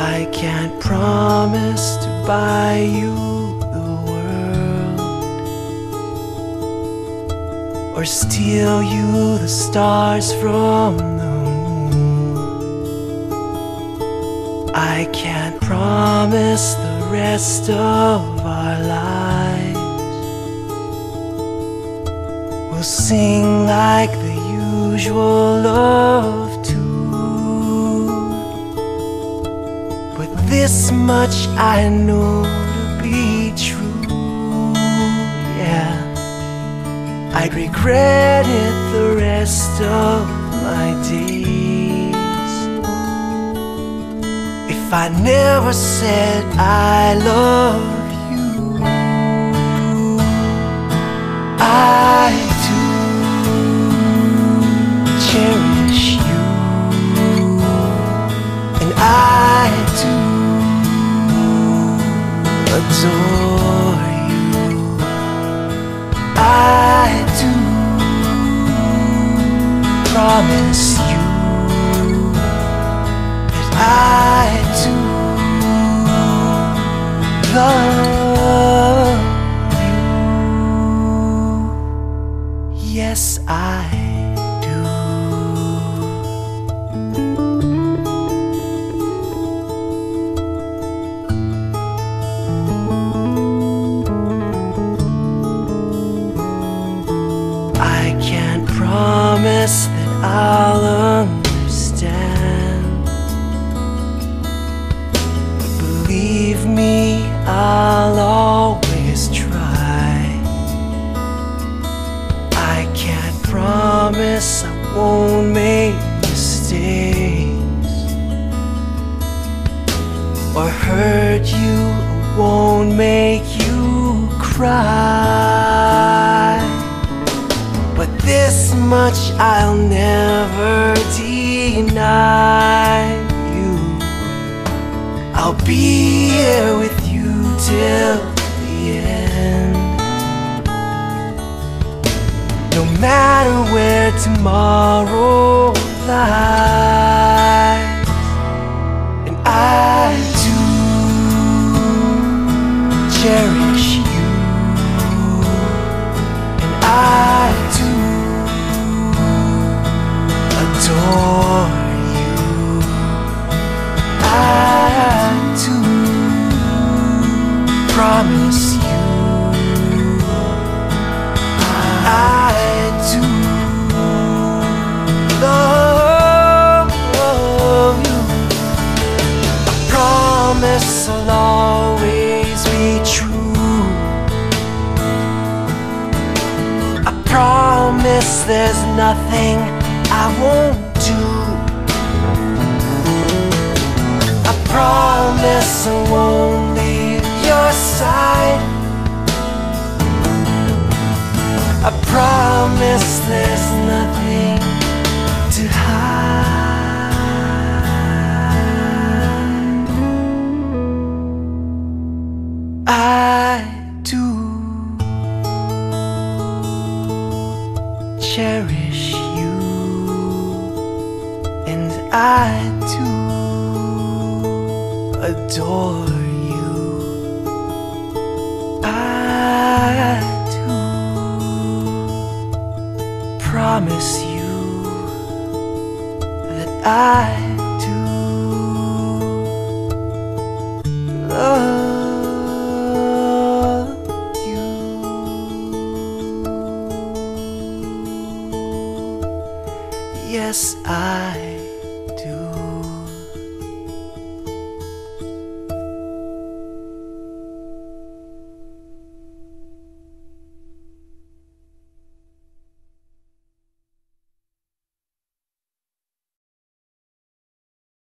I can't promise to buy you the world, or steal you the stars from the moon. I can't promise the rest of our lives we'll sing like the usual love. This much I know to be true, yeah, I'd regret it the rest of my days if I never said I love you. I do cherish you, and I do adore you. I do promise you that I do love you. Yes, I do. That I'll understand, but believe me, I'll always try. I can't promise I won't make mistakes, or hurt you, I won't make you cry. This much I'll never deny you. I'll be here with you till the end. No matter where tomorrow lies, and I do cherish you, and I do adore you. I too promise you promise there's nothing I won't do. I promise I won't leave your side. I promise there's nothing to hide. I do cherish you, and I too adore you. I too promise you that I do love. Yes, I